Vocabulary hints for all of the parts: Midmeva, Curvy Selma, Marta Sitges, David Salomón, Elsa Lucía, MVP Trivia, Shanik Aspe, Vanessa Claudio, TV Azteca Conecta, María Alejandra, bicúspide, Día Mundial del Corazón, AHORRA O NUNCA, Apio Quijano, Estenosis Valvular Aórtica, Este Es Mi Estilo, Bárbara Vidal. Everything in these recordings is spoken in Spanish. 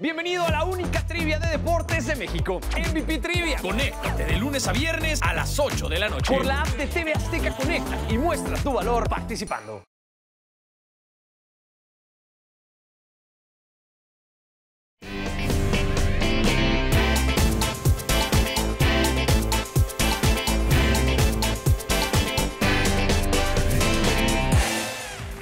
Bienvenido a la única trivia de deportes de México, MVP Trivia. Conéctate de lunes a viernes a las 8 de la noche por la app de TV Azteca Conecta y muestra tu valor participando.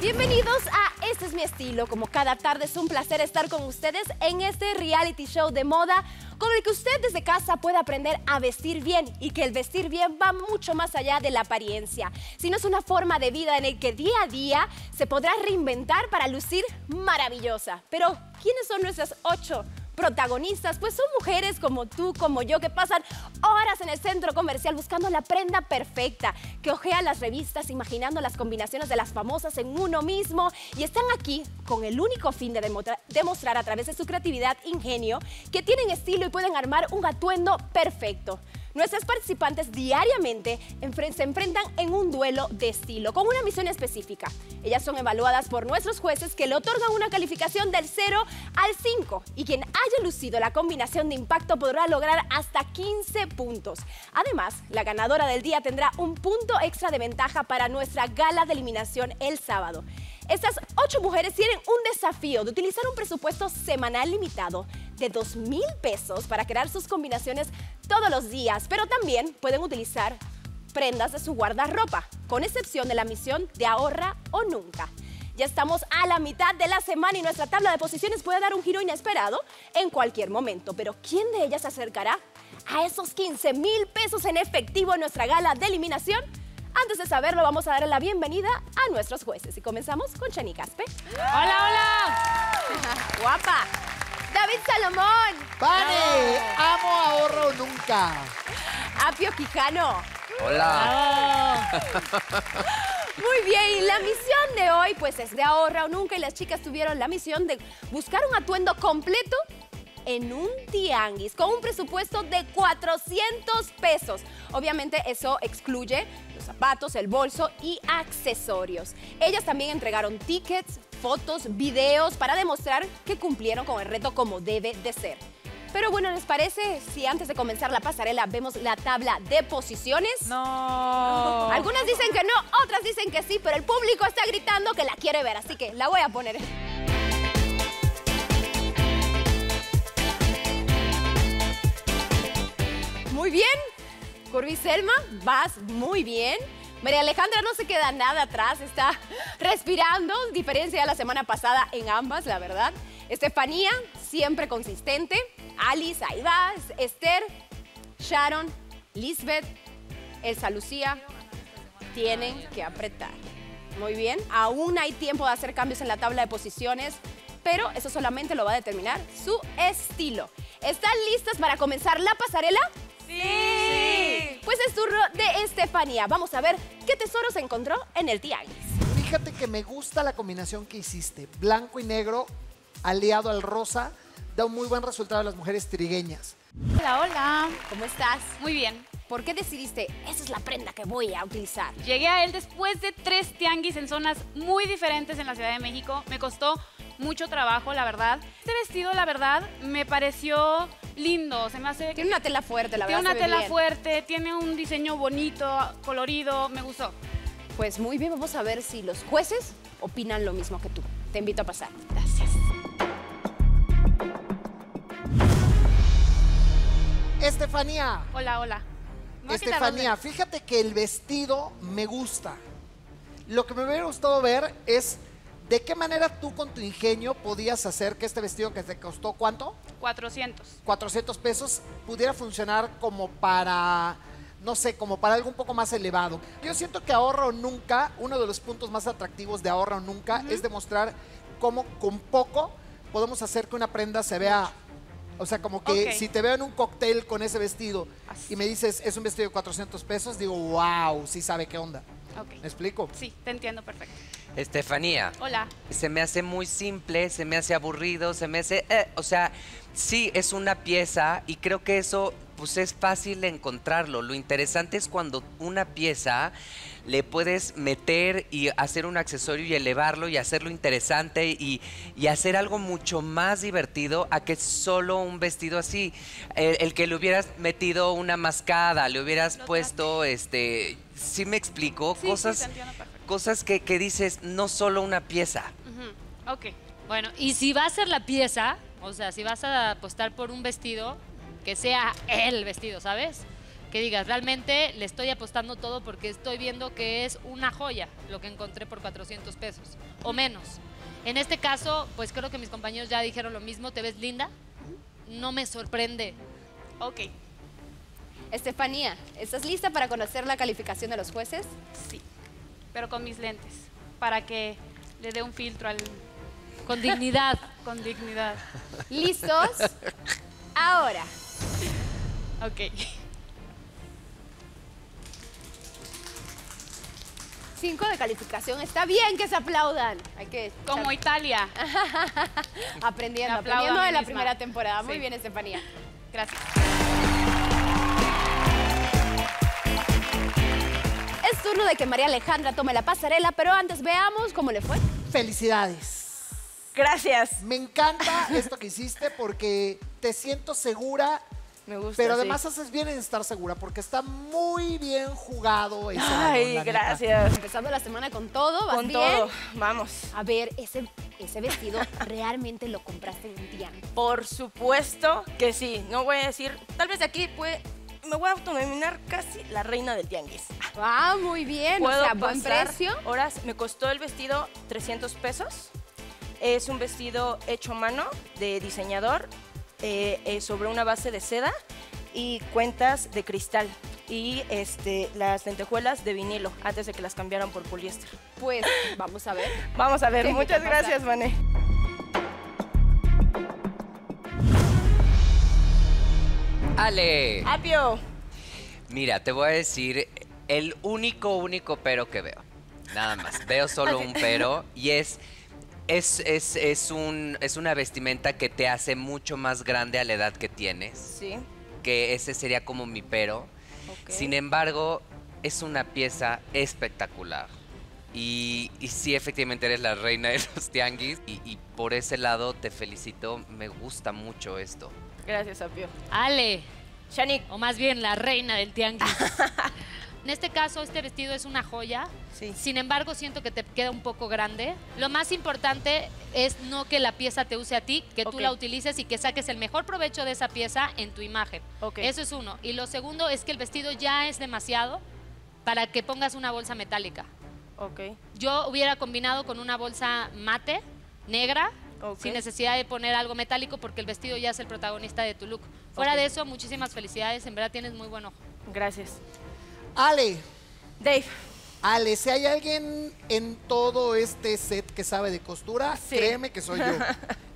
Bienvenidos a Este Es Mi Estilo. Como cada tarde es un placer estar con ustedes en este reality show de moda con el que usted desde casa puede aprender a vestir bien, y que el vestir bien va mucho más allá de la apariencia, sino es una forma de vida en el que día a día se podrá reinventar para lucir maravillosa. Pero ¿quiénes son nuestras 8 protagonistas? Pues son mujeres como tú, como yo, que pasan horas en el centro comercial buscando la prenda perfecta, que ojean las revistas imaginando las combinaciones de las famosas en uno mismo, y están aquí con el único fin de demostrar a través de su creatividad, ingenio, que tienen estilo y pueden armar un atuendo perfecto. Nuestras participantes diariamente se enfrentan en un duelo de estilo con una misión específica. Ellas son evaluadas por nuestros jueces, que le otorgan una calificación del 0 al 5. Y quien haya lucido la combinación de impacto podrá lograr hasta 15 puntos. Además, la ganadora del día tendrá un punto extra de ventaja para nuestra gala de eliminación el sábado. Estas 8 mujeres tienen un desafío de utilizar un presupuesto semanal limitado de 2,000 pesos para crear sus combinaciones todos los días, pero también pueden utilizar prendas de su guardarropa, con excepción de la misión de ahorra o nunca. Ya estamos a la mitad de la semana y nuestra tabla de posiciones puede dar un giro inesperado en cualquier momento, pero ¿quién de ellas se acercará a esos 15,000 pesos en efectivo en nuestra gala de eliminación? Antes de saberlo, vamos a dar la bienvenida a nuestros jueces. Y comenzamos con Shanik Aspe. ¡Hola, hola! ¡Guapa! David Salomón. ¡Vale! ¡Amo, ahorro, nunca! Apio Quijano. ¡Hola! Muy bien, y la misión de hoy pues es de ahorra o nunca, y las chicas tuvieron la misión de buscar un atuendo completo en un tianguis con un presupuesto de 400 pesos. Obviamente eso excluye los zapatos, el bolso y accesorios. Ellas también entregaron tickets, fotos, videos para demostrar que cumplieron con el reto como debe de ser. Pero bueno, ¿les parece si antes de comenzar la pasarela vemos la tabla de posiciones? No. Algunas dicen que no, otras dicen que sí, pero el público está gritando que la quiere ver, así que la voy a poner. Muy bien, Curvy Selma, vas muy bien. María Alejandra no se queda nada atrás, está respirando, diferencia de la semana pasada en ambas, la verdad. Estefanía, siempre consistente. Alice, ahí vas. Esther, Sharon, Lisbeth, Elsa Lucía, tienen que apretar. Muy bien, aún hay tiempo de hacer cambios en la tabla de posiciones, pero eso solamente lo va a determinar su estilo. ¿Están listas para comenzar la pasarela? ¡Sí! Sí. Pues es turno de Estefanía. Vamos a ver qué tesoro se encontró en el tianguis. Fíjate que me gusta la combinación que hiciste. Blanco y negro, aliado al rosa, da un muy buen resultado a las mujeres trigueñas. Hola, hola. ¿Cómo estás? Muy bien. ¿Por qué decidiste, esa es la prenda que voy a utilizar? Llegué a él después de 3 tianguis en zonas muy diferentes en la Ciudad de México. Me costó mucho trabajo, la verdad. Este vestido, la verdad, me pareció lindo. Se me hace... Tiene una tela fuerte, la verdad. Tiene una tela fuerte, tiene un diseño bonito, colorido. Me gustó. Pues muy bien, vamos a ver si los jueces opinan lo mismo que tú. Te invito a pasar. Gracias. Estefanía. Hola, hola. Estefanía, fíjate que el vestido me gusta. Lo que me hubiera gustado ver es de qué manera tú con tu ingenio podías hacer que este vestido que te costó, ¿cuánto? 400. 400 pesos pudiera funcionar como para, no sé, como para algo un poco más elevado. Yo siento que ahorro nunca, uno de los puntos más atractivos de ahorro nunca es demostrar cómo con poco podemos hacer que una prenda se vea... O sea, como que si te veo en un cóctel con ese vestido y me dices, es un vestido de 400 pesos, digo, wow, sí sabe qué onda. ¿Me explico? Sí, te entiendo perfecto. Estefanía. Hola. Se me hace muy simple, se me hace aburrido, se me hace... o sea, sí, es una pieza y creo que eso pues es fácil encontrarlo. Lo interesante es cuando una pieza le puedes meter y hacer un accesorio y elevarlo y hacerlo interesante y hacer algo mucho más divertido a que solo un vestido así. El que le hubieras metido una mascada, le hubieras puesto, ¿sí me explico? Sí, cosas, sí, te entiendo perfecto. Cosas que dices, no solo una pieza. Uh-huh. Ok. Bueno, y si va a ser la pieza, o sea, si vas a apostar por un vestido, que sea el vestido, ¿sabes? Que digas, realmente le estoy apostando todo porque estoy viendo que es una joya lo que encontré por 400 pesos o menos. En este caso, pues creo que mis compañeros ya dijeron lo mismo, ¿te ves linda? No me sorprende. Ok. Estefanía, ¿estás lista para conocer la calificación de los jueces? Sí, pero con mis lentes, para que le dé un filtro al... Con dignidad. Con dignidad. ¿Listos? Ahora. Ok. 5 de calificación. Está bien que se aplaudan. Hay que... Como Italia. aprendiendo de la primera temporada. Sí. Muy bien, Estefanía. Gracias. Es turno de que María Alejandra tome la pasarela, pero antes veamos cómo le fue. Felicidades. Gracias. Me encanta esto que hiciste porque te siento segura. Me gusta, pero además sí, haces bien en estar segura porque está muy bien jugado. Ay, gracias. Neta. Empezando la semana con todo, ¿vas bien? Con todo, vamos. A ver, ese vestido realmente lo compraste en un día. Por supuesto que sí. No voy a decir, tal vez de aquí puede... Me voy a autonominar casi la reina del tianguis. Ah, muy bien. O sea, buen precio. Horas. Me costó el vestido 300 pesos. Es un vestido hecho a mano de diseñador sobre una base de seda y cuentas de cristal y las lentejuelas de vinilo antes de que las cambiaran por poliéster. Pues vamos a ver. Vamos a ver. Muchas gracias, Vané. Ale. Apio. Mira, te voy a decir el único pero que veo. Nada más. Veo solo un pero y es... Es una vestimenta que te hace mucho más grande a la edad que tienes. Sí. Que ese sería como mi pero. Okay. Sin embargo, es una pieza espectacular. Y sí, efectivamente eres la reina de los tianguis. Y por ese lado te felicito. Me gusta mucho esto. Gracias, Apio. Ale. Shanik. O más bien la reina del tianguis. En este caso, este vestido es una joya. Sí. Sin embargo, siento que te queda un poco grande. Lo más importante es no que la pieza te use a ti, que tú la utilices y que saques el mejor provecho de esa pieza en tu imagen. Eso es uno. Y lo segundo es que el vestido ya es demasiado para que pongas una bolsa metálica. Yo hubiera combinado con una bolsa mate, negra, sin necesidad de poner algo metálico porque el vestido ya es el protagonista de tu look. Fuera de eso, muchísimas felicidades. En verdad, tienes muy buen ojo. Gracias. Ale. Dave. Ale, si hay alguien en todo este set que sabe de costura, créeme que soy yo.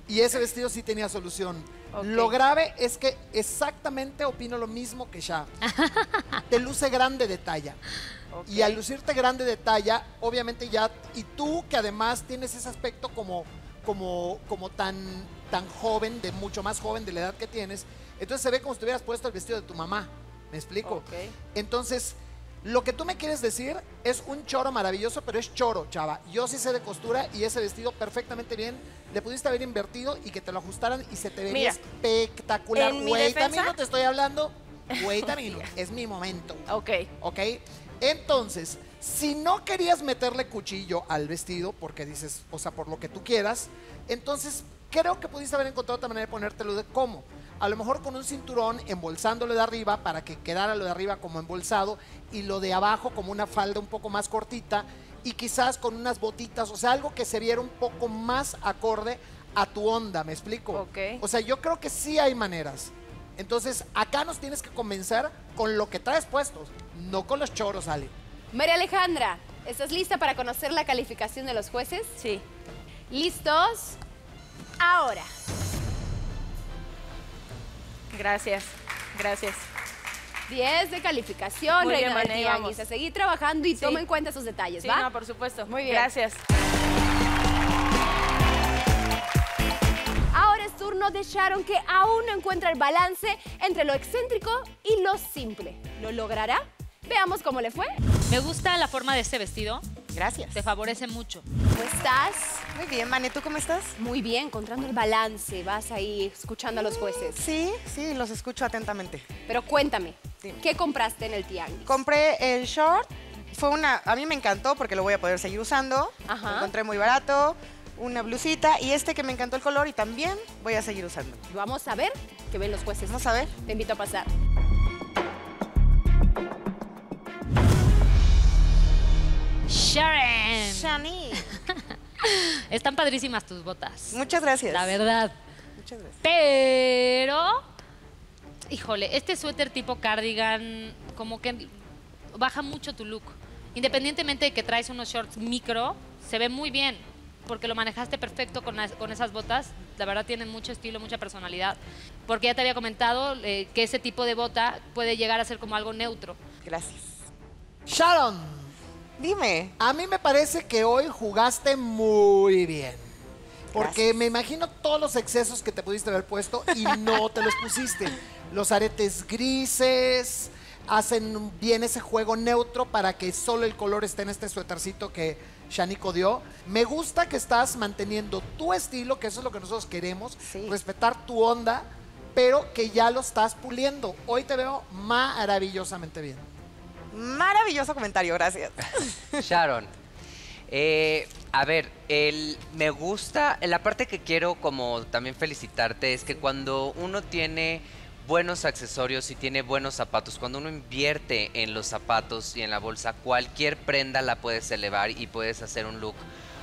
Y ese vestido sí tenía solución. Lo grave es que exactamente opino lo mismo que Sha. Te luce grande de talla. Y al lucirte grande de talla, obviamente ya... Y tú, que además tienes ese aspecto como tan joven, de mucho más joven de la edad que tienes, entonces se ve como si te hubieras puesto el vestido de tu mamá. ¿Me explico? Entonces, lo que tú me quieres decir es un choro maravilloso, pero es choro, chava. Yo sí sé de costura y ese vestido perfectamente bien le pudiste haber invertido y que te lo ajustaran y se te vería espectacular. Güey, también no te estoy hablando. Güey, también es mi momento. Ok. Entonces, si no querías meterle cuchillo al vestido, porque dices, o sea, por lo que tú quieras, entonces creo que pudiste haber encontrado otra manera de ponértelo de cómo. A lo mejor con un cinturón, embolsándolo de arriba para que quedara lo de arriba como embolsado y lo de abajo como una falda un poco más cortita y quizás con unas botitas, o sea, algo que se viera un poco más acorde a tu onda, ¿me explico? O sea, yo creo que sí hay maneras. Entonces, acá nos tienes que comenzar con lo que traes puestos, no con los choros, Ale. María Alejandra, ¿estás lista para conocer la calificación de los jueces? Sí. ¿Listos? Ahora. Gracias, gracias. 10 de calificación, muy reina bien, Mané, a seguir trabajando y toma en cuenta esos detalles, ¿va? No, por supuesto. Muy bien. Gracias. Ahora es turno de Sharon, que aún no encuentra el balance entre lo excéntrico y lo simple. ¿Lo logrará? Veamos cómo le fue. Me gusta la forma de este vestido. Gracias. Te favorece mucho. ¿Cómo estás? Muy bien, Mane. ¿Tú cómo estás? Muy bien, encontrando el balance. Vas ahí escuchando a los jueces. Sí, sí, los escucho atentamente. Pero cuéntame, dime, ¿qué compraste en el tianguis? Compré el short. Fue una... A mí me encantó porque lo voy a poder seguir usando. Ajá. Lo encontré muy barato. Una blusita y este que me encantó el color y también voy a seguir usando. Vamos a ver qué ven los jueces. Vamos a ver. Te invito a pasar. Sharon. Shanik. Están padrísimas tus botas. Muchas gracias. La verdad. Muchas gracias. Pero, híjole, este suéter tipo cardigan como que baja mucho tu look. Independientemente de que traes unos shorts micro, se ve muy bien porque lo manejaste perfecto con esas botas. La verdad tienen mucho estilo, mucha personalidad. Porque ya te había comentado que ese tipo de bota puede llegar a ser como algo neutro. Gracias. Sharon. Dime. A mí me parece que hoy jugaste muy bien. Porque gracias, me imagino todos los excesos que te pudiste haber puesto y no te los pusiste. Los aretes grises hacen bien ese juego neutro para que solo el color esté en este suétercito que Shanik dio. Me gusta que estás manteniendo tu estilo, que eso es lo que nosotros queremos, sí, respetar tu onda, pero que ya lo estás puliendo. Hoy te veo maravillosamente bien. Maravilloso comentario, gracias. Sharon, a ver, me gusta, la parte que quiero como también felicitarte es que cuando uno tiene buenos accesorios y tiene buenos zapatos, cuando uno invierte en los zapatos y en la bolsa, cualquier prenda la puedes elevar y puedes hacer un look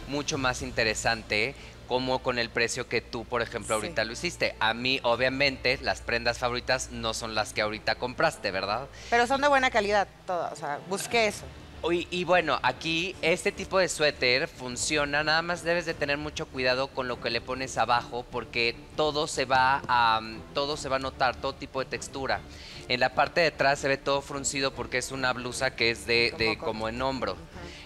mucho más interesante, como con el precio que tú, por ejemplo, ahorita sí lo hiciste. A mí, obviamente, las prendas favoritas no son las que ahorita compraste, ¿verdad? Pero son de buena calidad todas, o sea, busqué eso. Y bueno, aquí este tipo de suéter funciona, nada más debes de tener mucho cuidado con lo que le pones abajo porque todo se va a notar, todo tipo de textura. En la parte de atrás se ve todo fruncido porque es una blusa que es como en hombro.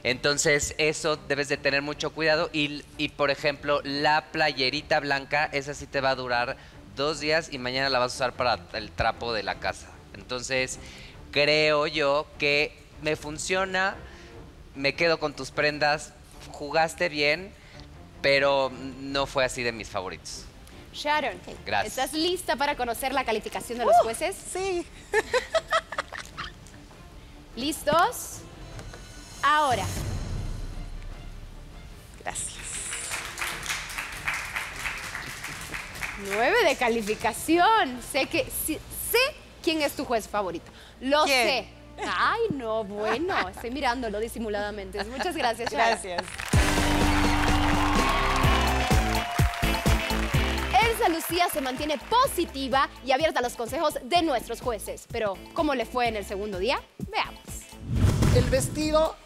Entonces, eso debes de tener mucho cuidado y, por ejemplo, la playerita blanca, esa sí te va a durar 2 días y mañana la vas a usar para el trapo de la casa. Entonces, creo yo que me funciona, me quedo con tus prendas, jugaste bien, pero no fue así de mis favoritos. Sharon, gracias. ¿Estás lista para conocer la calificación de los jueces? Sí. ¿Listos? Ahora. Gracias. 9 de calificación. Sé quién es tu juez favorito. Lo sé. Ay, no, bueno. Estoy mirándolo disimuladamente. Muchas gracias, Sharon. Gracias. Elsa Lucía se mantiene positiva y abierta a los consejos de nuestros jueces. Pero, ¿cómo le fue en el segundo día? Veamos. El vestido...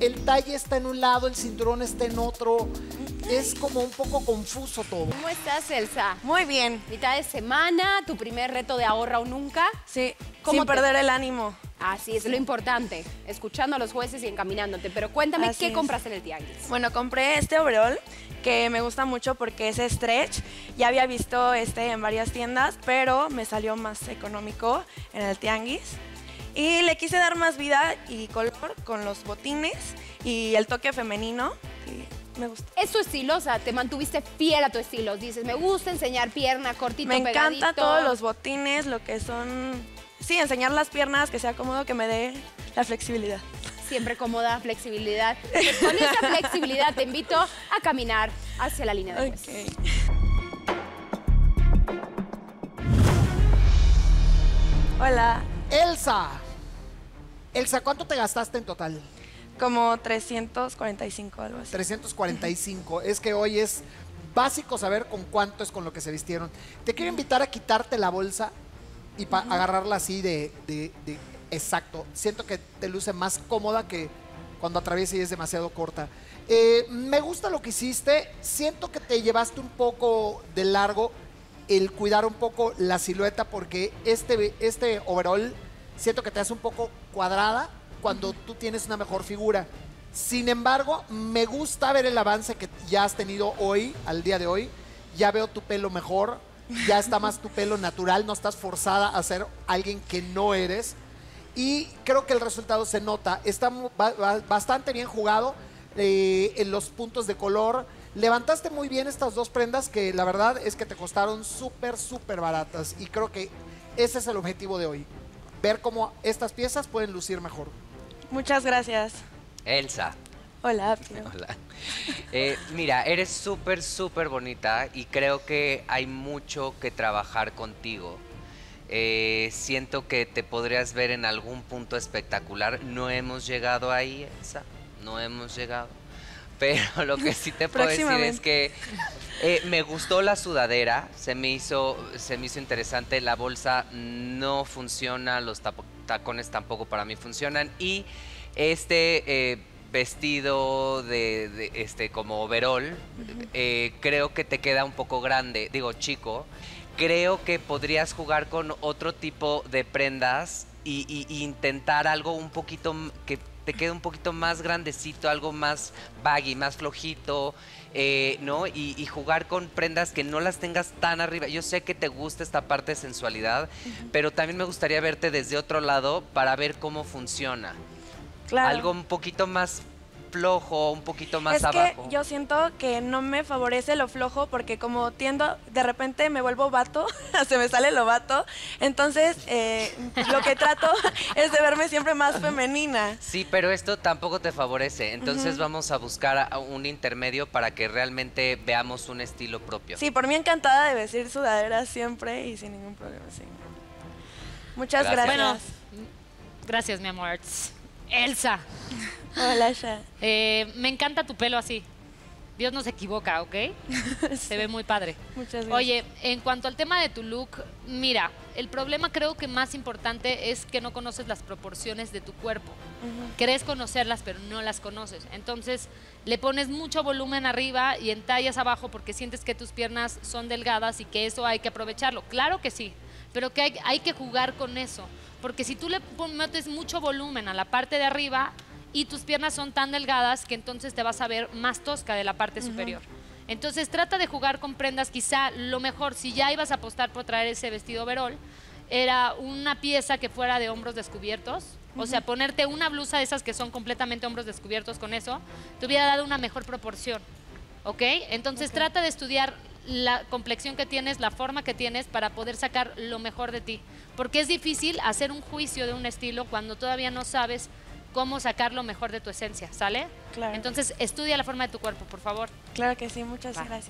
El talle está en un lado, el cinturón está en otro. Es como un poco confuso todo. ¿Cómo estás, Elsa? Muy bien. Mitad de semana, tu primer reto de ahorra o nunca. Sí, sin perder el ánimo. Así es, lo importante, escuchando a los jueces y encaminándote. Pero cuéntame, ¿qué compraste en el tianguis? Bueno, compré este overall que me gusta mucho porque es stretch. Ya había visto este en varias tiendas, pero me salió más económico en el tianguis. Y le quise dar más vida y color con los botines y el toque femenino. Y me gusta. Es tu estilo, o sea, te mantuviste fiel a tu estilo. Dices, me gusta enseñar pierna cortito, pegadito. Me encanta todos los botines, lo que son... Sí, enseñar las piernas, que sea cómodo, que me dé la flexibilidad. Siempre cómoda, flexibilidad. Pues con esa flexibilidad te invito a caminar hacia la línea de jueces. Hola. Elsa. Elsa, ¿cuánto te gastaste en total? Como 345, algo así. 345. Es que hoy es básico saber con cuánto es con lo que se vistieron. Te quiero invitar a quitarte la bolsa y agarrarla así de exacto. Siento que te luce más cómoda que cuando atraviesa y es demasiado corta. Me gusta lo que hiciste. Siento que te llevaste un poco de largo el cuidar un poco la silueta porque este overall... Siento que te hace un poco cuadrada cuando tú tienes una mejor figura. Sin embargo, me gusta ver el avance que ya has tenido hoy, al día de hoy. Ya veo tu pelo mejor, ya está más tu pelo natural, no estás forzada a ser alguien que no eres. y creo que el resultado se nota. Está bastante bien jugado en los puntos de color. Levantaste muy bien estas dos prendas que la verdad es que te costaron súper baratas, y creo que ese es el objetivo de hoy, ver cómo estas piezas pueden lucir mejor. Muchas gracias. Elsa. Hola, Apio. Hola. Mira, eres súper bonita y creo que hay mucho que trabajar contigo. Siento que te podrías ver en algún punto espectacular. No hemos llegado ahí, Elsa. No hemos llegado. Pero lo que sí te puedo decir es que me gustó la sudadera. Se me hizo interesante. La bolsa no funciona. Los tacones tampoco para mí funcionan. Y este... vestido de como overol, creo que te queda un poco grande, digo chico. Creo que podrías jugar con otro tipo de prendas y intentar algo un poquito que te quede un poquito más grandecito, algo más baggy, más flojito, ¿no? Y jugar con prendas que no las tengas tan arriba. Yo sé que te gusta esta parte de sensualidad, pero también me gustaría verte desde otro lado para ver cómo funciona. Claro. Algo un poquito más flojo, un poquito más abajo. Es que yo siento que no me favorece lo flojo porque como tiendo, de repente me vuelvo vato, se me sale lo vato. Entonces, lo que trato es de verme siempre más femenina. Sí, pero esto tampoco te favorece. Entonces vamos a buscar un intermedio para que realmente veamos un estilo propio. Sí, por mí encantada de vestir sudadera siempre y sin ningún problema. Sí. Muchas gracias. Bueno, gracias, mi amor. Elsa. Hola, Elsa. Me encanta tu pelo así. Dios no se equivoca, ¿ok? Sí. Se ve muy padre. Muchas gracias. Oye, en cuanto al tema de tu look, mira, el problema creo que más importante es que no conoces las proporciones de tu cuerpo. Querés conocerlas, pero no las conoces. Entonces, le pones mucho volumen arriba y entallas abajo porque sientes que tus piernas son delgadas y que eso hay que aprovecharlo. Claro que sí, pero que hay que jugar con eso. Porque si tú le metes mucho volumen a la parte de arriba y tus piernas son tan delgadas que entonces te vas a ver más tosca de la parte superior. Entonces trata de jugar con prendas, quizá lo mejor, si ya ibas a apostar por traer ese vestido overol, era una pieza que fuera de hombros descubiertos, o sea, ponerte una blusa de esas que son completamente hombros descubiertos con eso, te hubiera dado una mejor proporción, ¿ok? Entonces trata de estudiar la complexión que tienes, la forma que tienes para poder sacar lo mejor de ti. Porque es difícil hacer un juicio de un estilo cuando todavía no sabes cómo sacar lo mejor de tu esencia, ¿sale? Claro. Entonces, estudia la forma de tu cuerpo, por favor. Claro que sí, muchas gracias.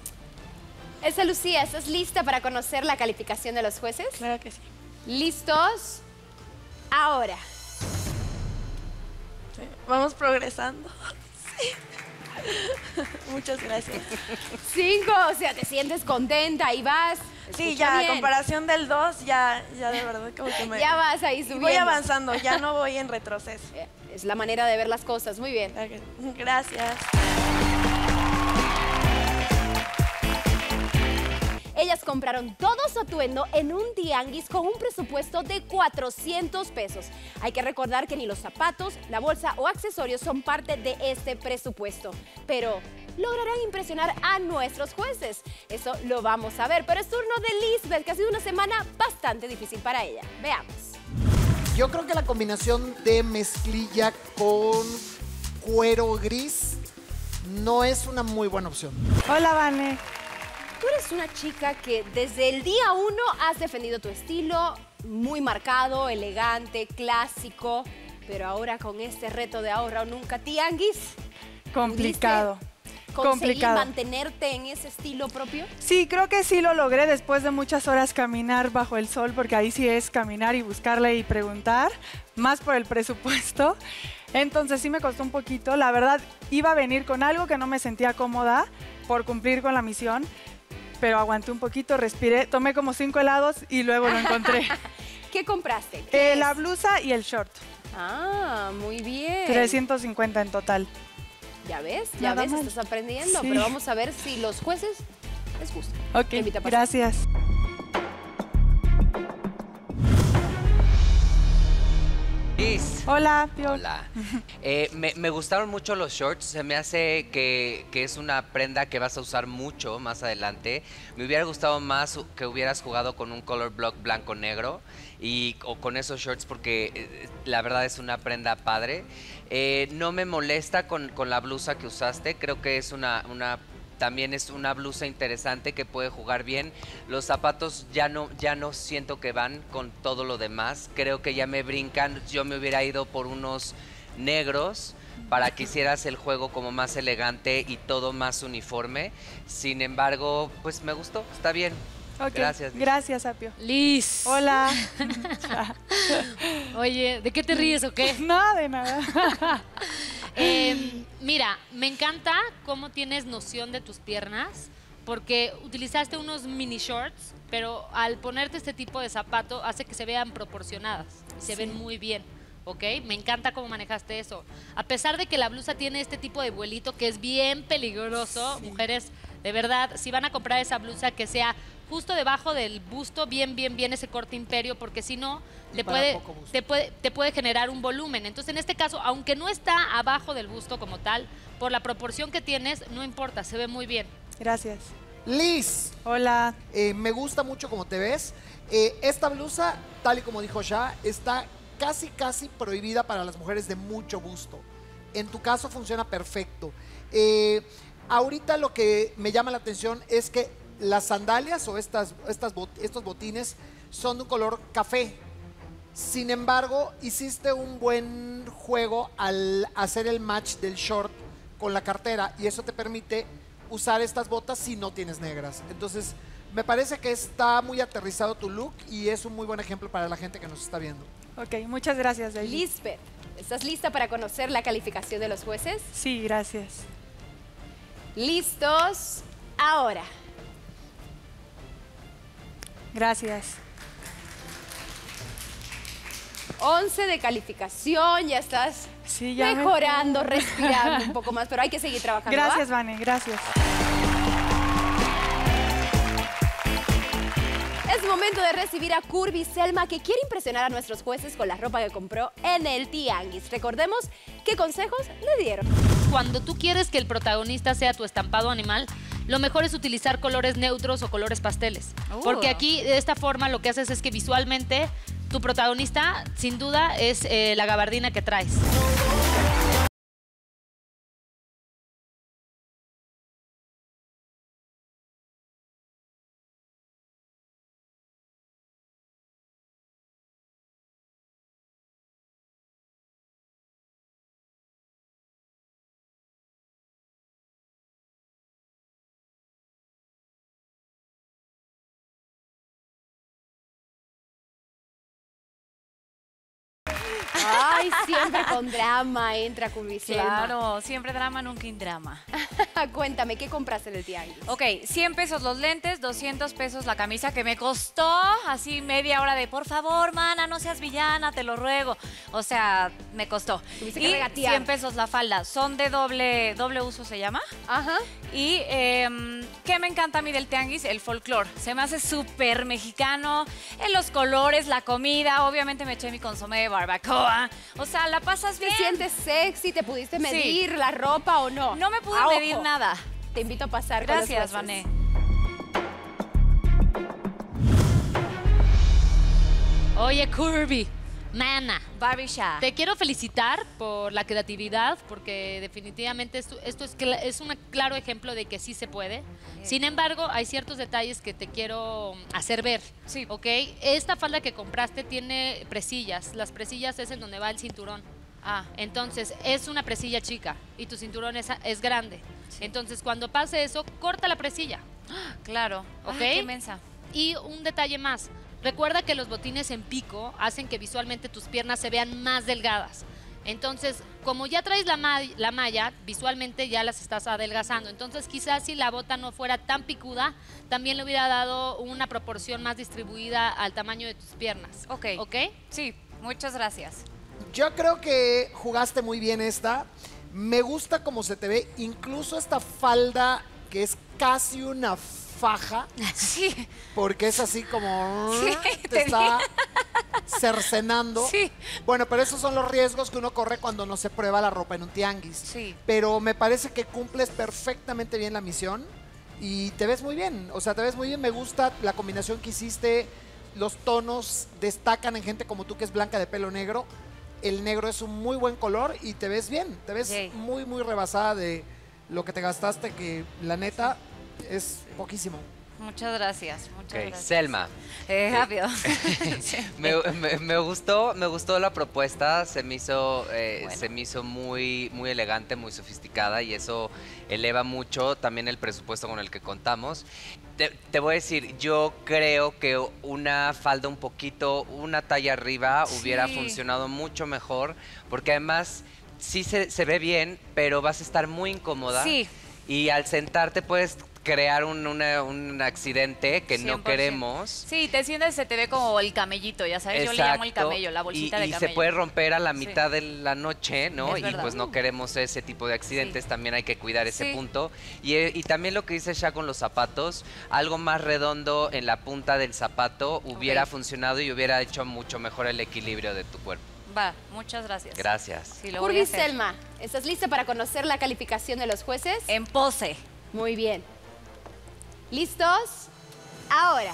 Elsa Lucía, ¿estás lista para conocer la calificación de los jueces? Claro que sí. ¿Listos? Ahora. Sí, vamos progresando. Sí. Muchas gracias. 5, o sea, te sientes contenta y vas. Sí, ya, a comparación del 2, ya de verdad como que me... Ya vas ahí subiendo. Voy avanzando, ya no voy en retroceso. Es la manera de ver las cosas, muy bien. Gracias. Ellas compraron todo su atuendo en un tianguis con un presupuesto de 400 pesos. Hay que recordar que ni los zapatos, la bolsa o accesorios son parte de este presupuesto. Pero lograrán impresionar a nuestros jueces. Eso lo vamos a ver. Pero es turno de Lisbeth, que ha sido una semana bastante difícil para ella. Veamos. Yo creo que la combinación de mezclilla con cuero gris no es una muy buena opción. Hola, Vane. Tú eres una chica que desde el día 1 has defendido tu estilo, muy marcado, elegante, clásico, pero ahora con este reto de ahorra o nunca tianguis. Complicado. ¿Conseguí mantenerte en ese estilo propio? Sí, creo que sí lo logré después de muchas horas caminar bajo el sol, porque ahí sí es caminar y buscarle y preguntar, más por el presupuesto. Entonces sí me costó un poquito. La verdad, iba a venir con algo que no me sentía cómoda por cumplir con la misión, pero aguanté un poquito, respiré, tomé como 5 helados y luego lo encontré. ¿Qué compraste? ¿Qué la blusa y el short. Ah, muy bien. 350 en total. Ya ves, ya ves, estás aprendiendo, pero vamos a ver si los jueces les gusta. Ok, te invito a pasar. Gracias. Liz. Hola, Apio. Hola. Me gustaron mucho los shorts. Se me hace que es una prenda que vas a usar mucho más adelante. Me hubiera gustado más que hubieras jugado con un color block blanco-negro o con esos shorts, porque la verdad es una prenda padre. No me molesta con la blusa que usaste. Creo que es también es una blusa interesante que puede jugar bien. Los zapatos ya no siento que van con todo lo demás. Creo que ya me brincan. Yo me hubiera ido por unos negros para que hicieras el juego como más elegante y todo más uniforme. Sin embargo, pues me gustó. Está bien. Okay. Gracias, Liz. Gracias, Apio. Liz. Hola. Oye, ¿de qué te ríes o qué? No, de nada. Mira, me encanta cómo tienes noción de tus piernas, porque utilizaste unos mini shorts, pero al ponerte este tipo de zapato hace que se vean proporcionadas y se ven muy bien, ¿ok? Me encanta cómo manejaste eso. A pesar de que la blusa tiene este tipo de vuelito que es bien peligroso, mujeres, de verdad, si van a comprar esa blusa que sea justo debajo del busto, bien ese corte imperio, porque si no, te puede generar un volumen. Entonces, en este caso, aunque no está abajo del busto como tal, por la proporción que tienes, no importa, se ve muy bien. Gracias. Liz. Hola. Me gusta mucho cómo te ves. Esta blusa, tal y como dijo Sha, está casi prohibida para las mujeres de mucho busto. En tu caso, funciona perfecto. Ahorita lo que me llama la atención es que las sandalias o estos botines son de un color café. Sin embargo, hiciste un buen juego al hacer el match del short con la cartera y eso te permite usar estas botas si no tienes negras. Entonces, me parece que está muy aterrizado tu look y es un muy buen ejemplo para la gente que nos está viendo. Ok, muchas gracias, David. Lisbeth, ¿estás lista para conocer la calificación de los jueces? Sí, gracias. Listos, ahora. Gracias. 11 de calificación, ya estás mejorando, respirando un poco más, pero hay que seguir trabajando. Gracias, Vane, gracias. Es momento de recibir a Curvy Selma, que quiere impresionar a nuestros jueces con la ropa que compró en el tianguis. Recordemos qué consejos le dieron. Cuando tú quieres que el protagonista sea tu estampado animal, lo mejor es utilizar colores neutros o colores pasteles. Porque aquí, de esta forma, lo que haces es que visualmente tu protagonista, sin duda, es la gabardina que traes. Ay, siempre con drama entra Curvy Selma. Claro, siempre drama, nunca indrama. Cuéntame, ¿qué compraste en el tianguis? Ok, 100 pesos los lentes, 200 pesos la camisa que me costó así media hora de por favor, mana, no seas villana, te lo ruego. O sea, me costó. Tuviste que regatear. 100 pesos la falda, son de doble uso se llama. Ajá. Y ¿qué me encanta a mí del tianguis? El folclore. Se me hace súper mexicano, en los colores, la comida. Obviamente me eché mi consomé de barbacoa. O sea, la pasas bien. ¿Te sientes sexy? ¿Te pudiste medir la ropa o no? No me pude medir nada. Te invito a pasar. Gracias, Vané. Oye, Curvy, mana, Barbie Sha, te quiero felicitar por la creatividad, porque definitivamente esto es un claro ejemplo de que sí se puede. Sin embargo, hay ciertos detalles que te quiero hacer ver. Sí. ¿Ok? Esta falda que compraste tiene presillas. Las presillas es en donde va el cinturón. Ah. Entonces, es una presilla chica y tu cinturón es grande. Sí. Entonces, cuando pase eso, corta la presilla. Claro. ¿Ok? Ay, qué inmensa. Y un detalle más. Recuerda que los botines en pico hacen que visualmente tus piernas se vean más delgadas. Entonces, como ya traes la malla, visualmente ya las estás adelgazando. Entonces, quizás si la bota no fuera tan picuda, también le hubiera dado una proporción más distribuida al tamaño de tus piernas. Ok. ¿Ok? Sí, muchas gracias. Yo creo que jugaste muy bien esta. Me gusta cómo se te ve. Incluso esta falda, que es casi una faja, porque es así como... Sí, te está cercenando. Sí. Bueno, pero esos son los riesgos que uno corre cuando no se prueba la ropa en un tianguis. Sí. Pero me parece que cumples perfectamente bien la misión y te ves muy bien. O sea, te ves muy bien. Me gusta la combinación que hiciste. Los tonos destacan en gente como tú que es blanca de pelo negro. El negro es un muy buen color y te ves bien. Te ves muy, muy rebasada de lo que te gastaste, que la neta es poquísimo. Muchas gracias, muchas gracias. Selma. Apio. Me gustó la propuesta, se me hizo muy, muy elegante, muy sofisticada y eso eleva mucho también el presupuesto con el que contamos. Te voy a decir, yo creo que una falda un poquito, una talla arriba hubiera funcionado mucho mejor, porque además sí se ve bien, pero vas a estar muy incómoda y al sentarte puedes crear un accidente que 100%. No queremos. Sí, te sientes, se te ve como el camellito, ya sabes. Exacto. Yo le llamo el camello, la bolsita de camello. Y se puede romper a la mitad de la noche, ¿no? Y pues no queremos ese tipo de accidentes, también hay que cuidar ese punto. Y también lo que dice Sha con los zapatos, algo más redondo en la punta del zapato hubiera funcionado y hubiera hecho mucho mejor el equilibrio de tu cuerpo. Va, muchas gracias. Gracias. Sí, Curvis Selma, ¿estás lista para conocer la calificación de los jueces? En pose. Muy bien. ¿Listos? Ahora.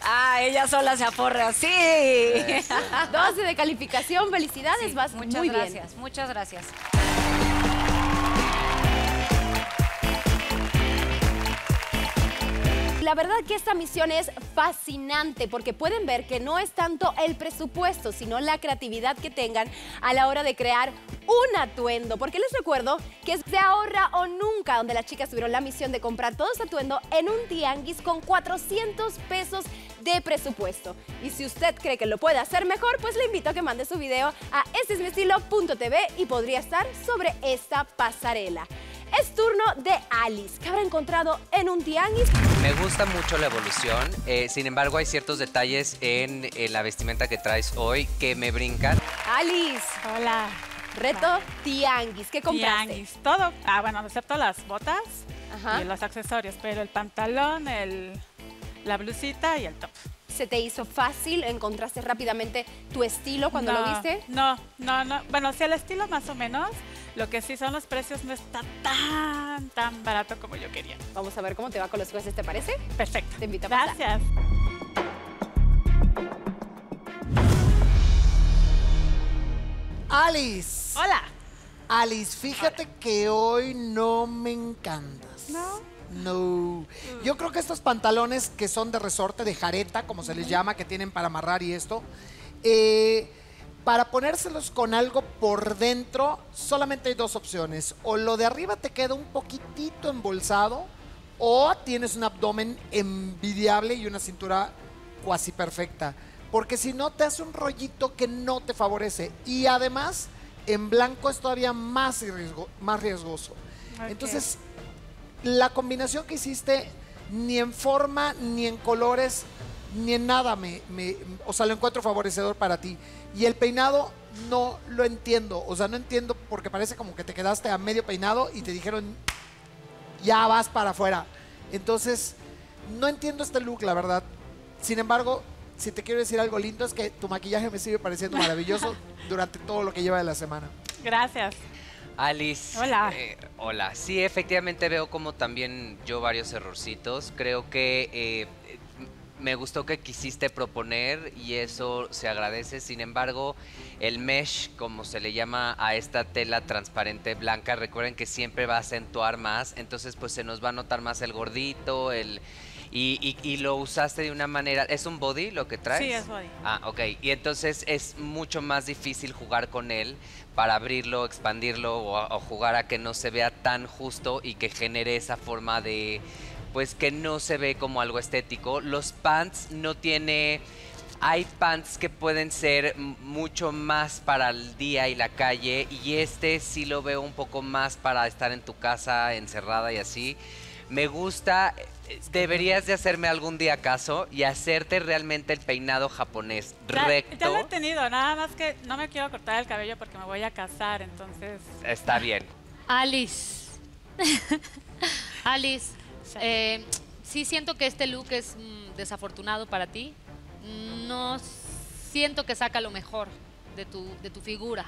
Ah, ella sola se aporra, sí. 12 de calificación, felicidades. Vas muy bien. Muchas gracias. La verdad que esta misión es fascinante porque pueden ver que no es tanto el presupuesto, sino la creatividad que tengan a la hora de crear un atuendo. Porque les recuerdo que es de Ahorra o Nunca, donde las chicas tuvieron la misión de comprar todo su atuendo en un tianguis con 400 pesos de presupuesto. Y si usted cree que lo puede hacer mejor, pues le invito a que mande su video a esteesmiestilo.tv y podría estar sobre esta pasarela. Es turno de Alice. ¿Qué habrá encontrado en un tianguis? Me gusta mucho la evolución. Sin embargo, hay ciertos detalles en la vestimenta que traes hoy que me brincan. Alice. Hola. Reto tianguis. ¿Qué compraste? Tianguis. Todo. Ah, bueno, excepto las botas y los accesorios, pero el pantalón, la blusita y el top. ¿Se te hizo fácil? ¿Encontraste rápidamente tu estilo cuando lo viste? No. Bueno, sí, el estilo más o menos. Lo que sí son los precios, no está tan barato como yo quería. Vamos a ver cómo te va con los jueces, ¿te parece? Perfecto. Te invito a pasar. Gracias. Alice. Hola. Alice, fíjate que hoy no me encantas. ¿No? No. Yo creo que estos pantalones que son de resorte, de jareta, como se les llama, que tienen para amarrar y esto, para ponérselos con algo por dentro, solamente hay dos opciones. O lo de arriba te queda un poquitito embolsado, o tienes un abdomen envidiable y una cintura cuasi perfecta. Porque si no, te hace un rollito que no te favorece. Y además, en blanco es todavía más riesgoso. Okay. Entonces, la combinación que hiciste, ni en forma, ni en colores, ni en nada, o sea, lo encuentro favorecedor para ti. Y el peinado no lo entiendo, o sea, no entiendo porque parece como que te quedaste a medio peinado y te dijeron, ya vas para afuera. Entonces, no entiendo este look, la verdad. Sin embargo, si te quiero decir algo lindo es que tu maquillaje me sigue pareciendo maravilloso durante todo lo que lleva de la semana. Gracias. Alice. Hola. Hola. Sí, efectivamente veo como también yo varios errorcitos. Creo que me gustó que quisiste proponer y eso se agradece. Sin embargo, el mesh, como se le llama a esta tela transparente blanca, recuerden que siempre va a acentuar más. Entonces, pues se nos va a notar más el gordito, y lo usaste de una manera... ¿Es un body lo que traes? Sí, es body. Ah, ok. Y entonces es mucho más difícil jugar con él para abrirlo, expandirlo o jugar a que no se vea tan justo y que genere esa forma de... Pues que no se ve como algo estético. Los pants no tiene... Hay pants que pueden ser mucho más para el día y la calle y este sí lo veo un poco más para estar en tu casa encerrada y así. Me gusta... Deberías de hacerme algún día caso y hacerte realmente el peinado japonés recto. Ya lo he tenido, nada más que no me quiero cortar el cabello porque me voy a casar, entonces... Está bien. Alice. Alice, Sí siento que este look es desafortunado para ti. No siento que saca lo mejor de tu figura.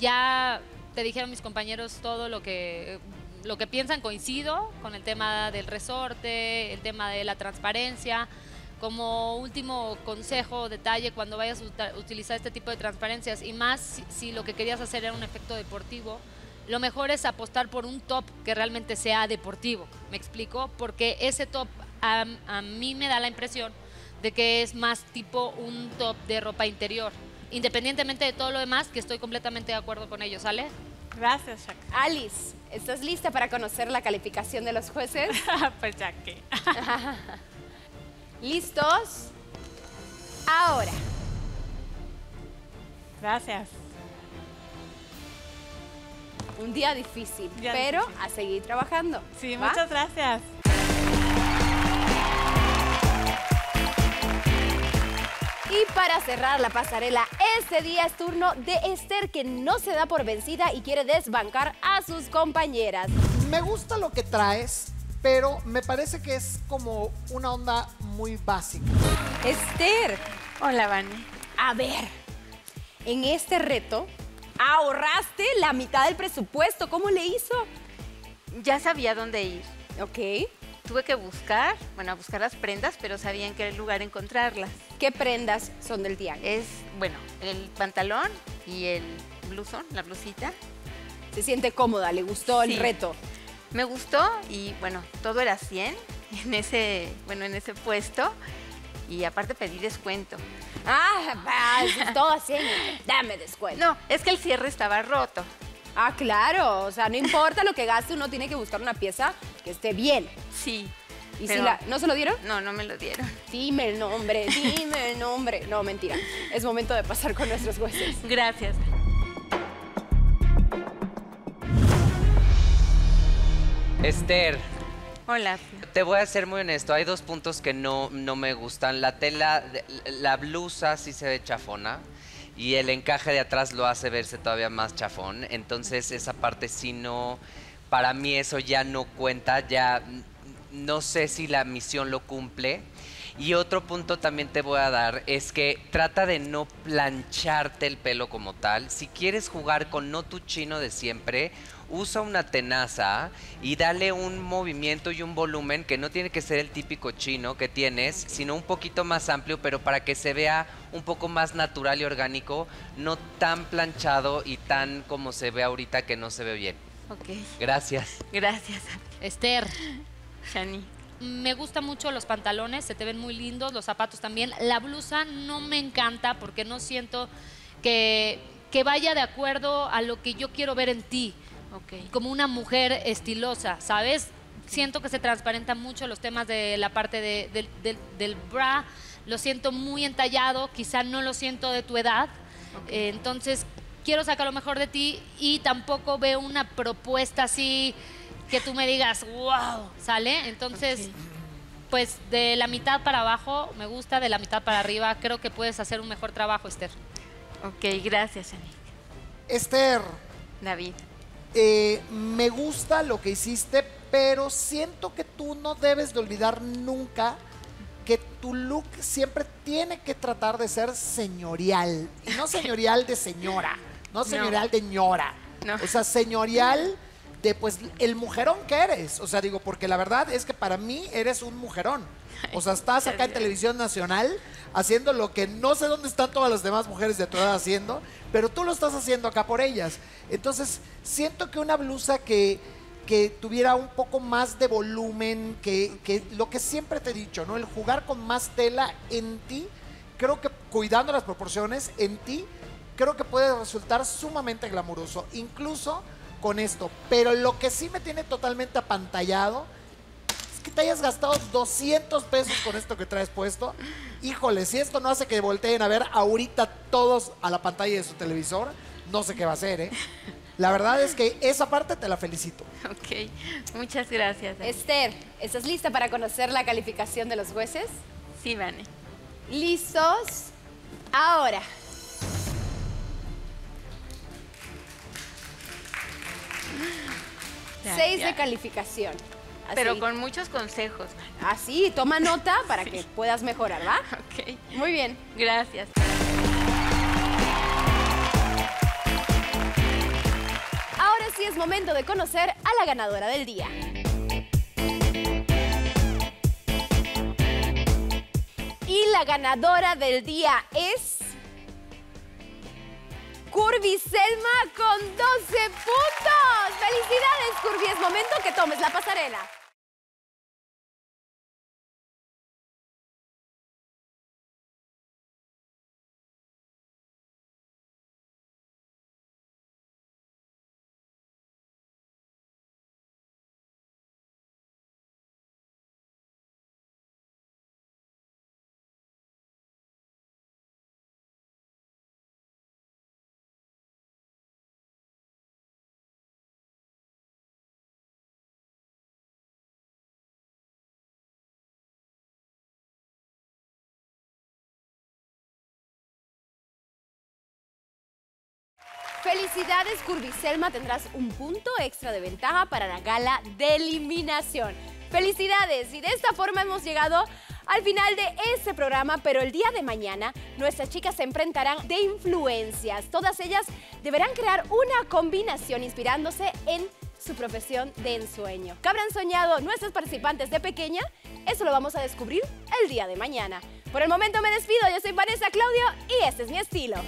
Ya te dijeron mis compañeros todo lo que piensan. Coincido con el tema del resorte, el tema de la transparencia. Como último consejo, detalle, cuando vayas a utilizar este tipo de transparencias, y más si lo que querías hacer era un efecto deportivo, lo mejor es apostar por un top que realmente sea deportivo. ¿Me explico? Porque ese top a mí me da la impresión de que es más tipo un top de ropa interior. Independientemente de todo lo demás, que estoy completamente de acuerdo con ellos, ¿sale? Gracias, Shak. Alice, ¿estás lista para conocer la calificación de los jueces? Pues ya que... ¿Listos? Ahora. Gracias. Un día difícil, pero a seguir trabajando. Sí, ¿va? Muchas gracias. Y para cerrar la pasarela, este día es turno de Esther, que no se da por vencida y quiere desbancar a sus compañeras. Me gusta lo que traes, pero me parece que es como una onda muy básica. Esther. Hola, Vane. A ver, en este reto ahorraste la mitad del presupuesto. ¿Cómo le hizo? Ya sabía dónde ir. Ok. Tuve que buscar, bueno, buscar las prendas, pero sabía en qué lugar encontrarlas. ¿Qué prendas son del día? Es, bueno, el pantalón y el blusón, la blusita. Se siente cómoda, le gustó el reto. Me gustó y, bueno, todo era 100 en ese puesto. Y aparte pedí descuento. Ah, todo 100. Dame descuento. No, es que el cierre estaba roto. Ah, claro. O sea, no importa lo que gaste, uno tiene que buscar una pieza que esté bien. Sí. ¿Y si la... ¿No se lo dieron? No, no me lo dieron. Dime el nombre, dime el nombre. No, mentira. Es momento de pasar con nuestros jueces. Gracias. Esther. Hola. Te voy a ser muy honesto, hay dos puntos que no me gustan. La tela, la blusa sí se ve chafona y el encaje de atrás lo hace verse todavía más chafón. Entonces esa parte sí no, para mí eso ya no cuenta, ya no sé si la misión lo cumple. Y otro punto también te voy a dar es que trata de no plancharte el pelo como tal. Si quieres jugar con no tu chino de siempre, usa una tenaza y dale un movimiento y un volumen que no tiene que ser el típico chino que tienes, sino un poquito más amplio, pero para que se vea un poco más natural y orgánico, no tan planchado y tan como se ve ahorita que no se ve bien. Ok. Gracias. Gracias. Esther. Shani. Me gustan mucho los pantalones, se te ven muy lindos, los zapatos también. La blusa no me encanta porque no siento que vaya de acuerdo a lo que yo quiero ver en ti. Okay. Como una mujer estilosa, ¿sabes? Siento que se transparentan mucho los temas de la parte del bra. Lo siento muy entallado, quizá no lo siento de tu edad. Okay. Entonces, quiero sacar lo mejor de ti y tampoco veo una propuesta así que tú me digas, wow, ¿sale? Entonces, pues de la mitad para abajo me gusta, de la mitad para arriba creo que puedes hacer un mejor trabajo, Esther. Ok, gracias, Shanik. Esther. David. Me gusta lo que hiciste, pero siento que tú no debes de olvidar nunca que tu look siempre tiene que tratar de ser señorial. Y no señorial de señora, no señorial de ñora. No. O sea, señorial de, pues, el mujerón que eres. O sea, digo, porque la verdad es que para mí eres un mujerón. O sea, estás acá en Televisión Nacional haciendo lo que no sé dónde están todas las demás mujeres de tu edad haciendo, pero tú lo estás haciendo acá por ellas. Entonces, siento que una blusa que tuviera un poco más de volumen, que lo que siempre te he dicho, ¿no? El jugar con más tela en ti, creo que cuidando las proporciones en ti, creo que puede resultar sumamente glamuroso, incluso con esto. Pero lo que sí me tiene totalmente apantallado que te hayas gastado 200 pesos con esto que traes puesto. Híjole, si esto no hace que volteen a ver ahorita todos a la pantalla de su televisor, no sé qué va a hacer, ¿eh? La verdad es que esa parte te la felicito. Ok, muchas gracias. Esther, ¿estás lista para conocer la calificación de los jueces? Sí, Vane. ¿Listos? Ahora. Gracias. 6 de calificación. Pero con muchos consejos. Así, toma nota para que puedas mejorar, ¿va? Ok. Muy bien. Gracias. Ahora sí es momento de conocer a la ganadora del día. Y la ganadora del día es... Curvy Selma con 12 puntos. ¡Felicidades, Curvy! Es momento que tomes la pasarela. Felicidades, Curvy Selma. Tendrás un punto extra de ventaja para la gala de eliminación. ¡Felicidades! Y de esta forma hemos llegado al final de este programa, pero el día de mañana nuestras chicas se enfrentarán de influencias. Todas ellas deberán crear una combinación inspirándose en su profesión de ensueño. ¿Qué habrán soñado nuestros participantes de pequeña? Eso lo vamos a descubrir el día de mañana. Por el momento me despido. Yo soy Vanessa Claudio y este es mi estilo.